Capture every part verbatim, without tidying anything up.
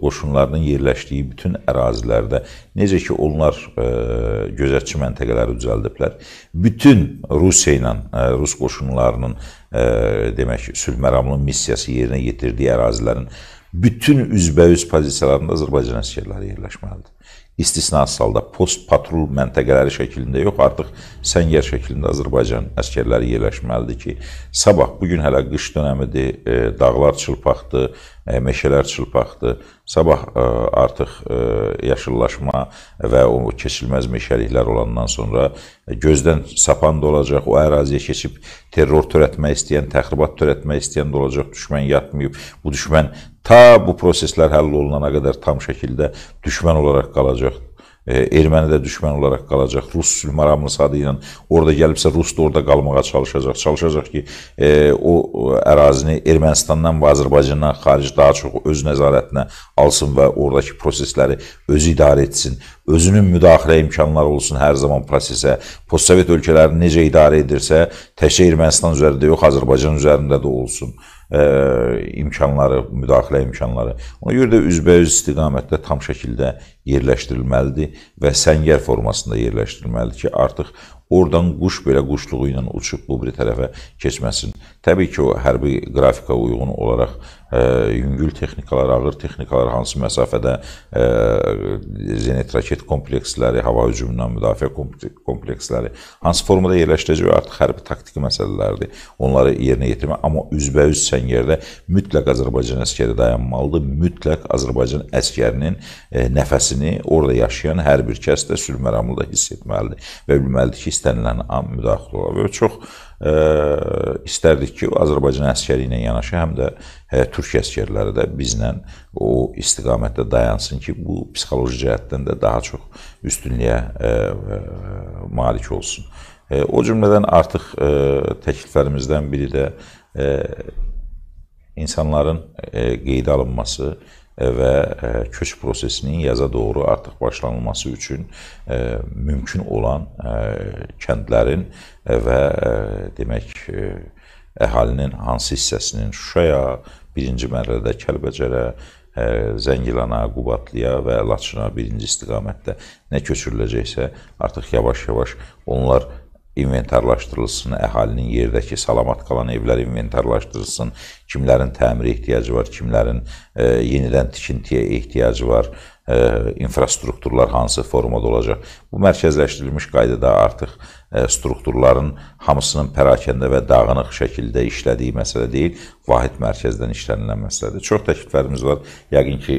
qoşunlarının yerləşdiyi bütün ərazilərdə, necə ki onlar gözətçi məntəqələri düzəldiblər, bütün Rusiya ilə, Rus qoşunlarının demək sülhməramlı missiyası yerinə yetirdiyi ərazilərin bütün üzbəüz pozisiyalarında Azərbaycan əsgərləri yerləşməlidir. İstisnasız halda post-patrul məntəqələri şəklində yox, artıq səngər şəklində Azərbaycan əskərləri yerləşməlidir ki, sabah, bugün hələ qış dönəmidir, dağlar çılpaqdır, meşələr çılpaqdır, sabah artıq yaşıllaşma və o keçilməz meşəliklər olandan sonra gözdən sapan da olacaq, o əraziyə keçib terror törətmək istəyən, təxribat törətmək istəyən də olacaq, düşmən yatmayıb, bu düşmən ta bu proseslər həll olunana qədər tam şəkildə düşmən olaraq qalacaq, erməni də düşmən olaraq qalacaq, Rus sülh maramlısı adı ilə orada gəlibsə Rus da orada qalmağa çalışacaq, çalışacaq ki, o ərazini Ermənistandan və Azərbaycandan xaric daha çox öz nəzarətinə alsın və oradakı prosesləri özü idarə etsin. Özünün müdaxilə imkanları olsun hər zaman prosesə, postsovet ölkələri necə idarə edirsə, təkcə Ermənistan üzərində yox, Azərbaycan üzərində də olsun imkanları, müdaxilə imkanları. Ona görə də üzbəüz istiqamətdə tam şəkildə yerləşdirilməlidir və səngər formasında yerləşdirilməlidir ki, artıq oradan quş belə quşluğu ilə uçub bu bir tərəfə keçməsin. Təbii ki, o hərbi qrafika uyğun olaraq yüngül texnikalar, ağır texnikalar, hansı məsafədə zenit raket kompleksləri, hava hücumundan müdafiə kompleksləri, hansı formada yerləşdirəcək artıq hərbi taktiki məsələlərdir. Onları yerinə yetirmək, amma üzbəüz səngərdə mütləq Azərbaycan əskəri dayanmalıdır, mütləq Azərbaycan əskərinin nəfəsini orada yaşayan hər bir kəs də sülhməramlı da hiss etməlidir və bilməlidir ki, istənilən an müdaxilə olar və çox istərdik ki, Azərbaycan əskəri ilə yanaşı, həm də Türk əskərləri də bizlə o istiqamətdə dayansın ki, bu psixoloji cəhətdən də daha çox üstünlüyə malik olsun. O cümlədən artıq təkliflərimizdən biri də insanların qeydə alınması və köç prosesinin yaza doğru artıq başlanılması üçün mümkün olan kəndlərin və demək əhalinin hansı hissəsinin Şuşaya, birinci mərhələdə Kəlbəcərə, Zəngilana, Qubatlıya və Laçına birinci istiqamətdə nə köçürüləcəksə artıq yavaş-yavaş onlar inventarlaşdırılsın, əhalinin yerdəki salamat qalan evlər inventarlaşdırılsın, kimlərin təmirə ehtiyacı var, kimlərin yenidən tikintiyə ehtiyacı var, infrastrukturlar hansı formada olacaq. Bu mərkəzləşdirilmiş qaydada artıq strukturların hamısının pərakəndə və dağınıq şəkildə işlədiyi məsələ deyil, vahid mərkəzdən işlənilən məsələdir. Çox təkliflərimiz var. Yəqin ki,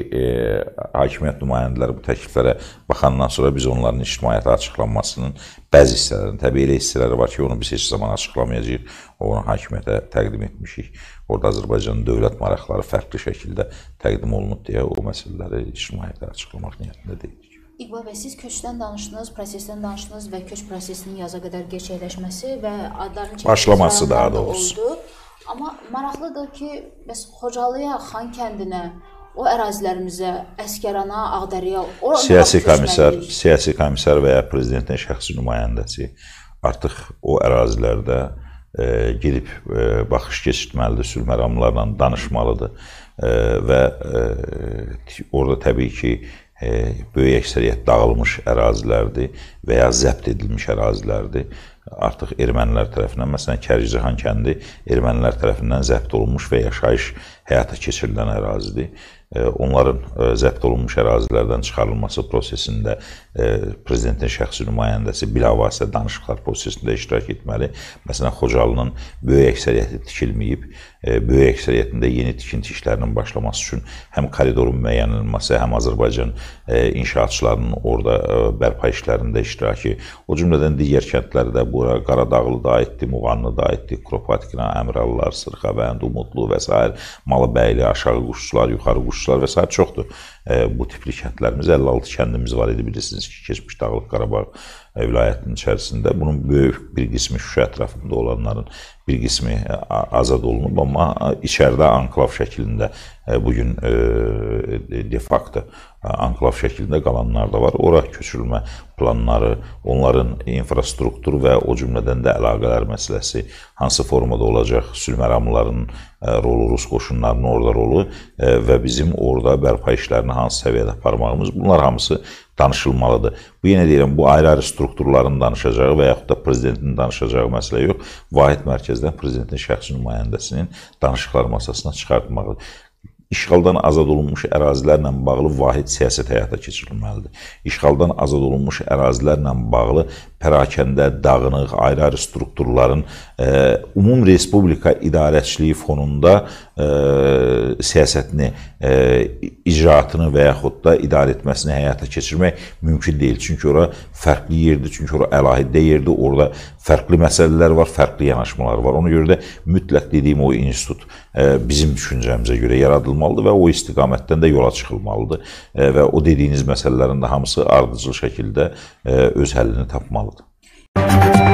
hakimiyyət nümayəndələri bu təkliflərə baxandan sonra biz onların ictimaiyyətə açıqlanmasının bəzi hissələrini, təbii elə hissələri var ki, onu biz heç zaman açıqlamayacağıq, onu hakimiyyətə təqdim etmişik. Orada Azərbaycanın dövlət maraqları fərqli şəkildə təqdim olunub deyə o məsələləri ictimaiyyətə açıqlamaq niyyətində deyilik. İqbal bəy, siz köçdən danışdınız, prosesdən danışdınız və köç prosesinin yaza qədər gerçəkləşməsi və adların başlaması daha doğrusu oldu. Amma maraqlıdır ki, bəs Xocalıya, Xankəndinə, o ərazilərimizə, Əsgərana, Ağdərəyə, siyasi komissar, siyasi komissar və ya prezidentin şəxsi nümayəndəsi artıq o ərazilərdə gedib baxış keçirtməlidir, sülhməramlılarla danışmalıdır və orada təbii ki, böyük əksəriyyət dağılmış ərazilərdir və ya zəbt edilmiş ərazilərdir. Artıq ermənilər tərəfindən, məsələn, Kərkicahan kəndi ermənilər tərəfindən zəbt olunmuş və yaşayış həyata keçirilən ərazidir. Onların zəbt olunmuş ərazilərdən çıxarılması prosesində prezidentin şəxsi nümayəndəsi bilavasitə danışıqlar prosesində iştirak etməli. Məsələn, Xocalının böyük əksəriyyəti tikilməyib, böyük əksəriyyətində yeni tikinti işlərinin başlaması üçün həm koridorun müəyyənlənməsi, həm Azərbaycan inşaatçılarının orada bərpa işlərində iştirakı, o cümlədən digər kəndlərdə bura Qaradağlı da aiddir, Muğanlı da aiddir, Kropatkina, Əmrallar, Sırxavənd, Umudlu və s. Malıbəyli, aşağı quşçular, yuxarı quşçular və s. çoxdur. bu tipli kəndlərimiz, əlli altı kəndimiz var idi, bilirsiniz ki, keçmiş Dağlıq Qarabağ vilayətinin içərisində. Bunun böyük bir qismi Şuşa ətrafında olanların bir qismi azad olunub, amma içəridə anklav şəklində bugün de-facto anklav şəklində qalanlar da var. Ora köçürülmə planları, onların infrastruktur və o cümlədən də əlaqələr məsələsi, hansı formada olacaq, sülh məramlılarının rolu, rus qoşunlarının orada rolu və bizim orada bərpa işlərini hansı səviyyədə aparmağımız, bunlar hamısı danışılmalıdır. Bu, yenə deyirəm, bu ayrı-ayrı strukturların danışacağı və yaxud da prezidentin danışacağı məsələ yox, vahid mərkəzdən prezidentin şəxsi nümayəndəsinin danışıqlar masasına çıxartmağı. İşğaldan azad olunmuş ərazilərlə bağlı vahid siyasət həyata keçirilməlidir. İşğaldan azad olunmuş ərazilərlə bağlı pərakəndə, dağınıq, ayrı-ayrı strukturların e, Ümum Respublika idarəçiliyi fonunda e, siyasətini, e, icraatını və yaxud da idarə etməsini həyata keçirmək mümkün deyil. Çünki ora fərqli yerdir, çünki ora əlahidə yerdir, orada fərqli məsələlər var, fərqli yanaşmalar var. Ona görə də mütləq dediyim o institut e, bizim düşüncəmizə görə yaradılır və o istiqamətdən də yola çıxılmalıdır və o dediyiniz məsələlərin də hamısı ardıcıl şəkildə öz həllini tapmalıdır.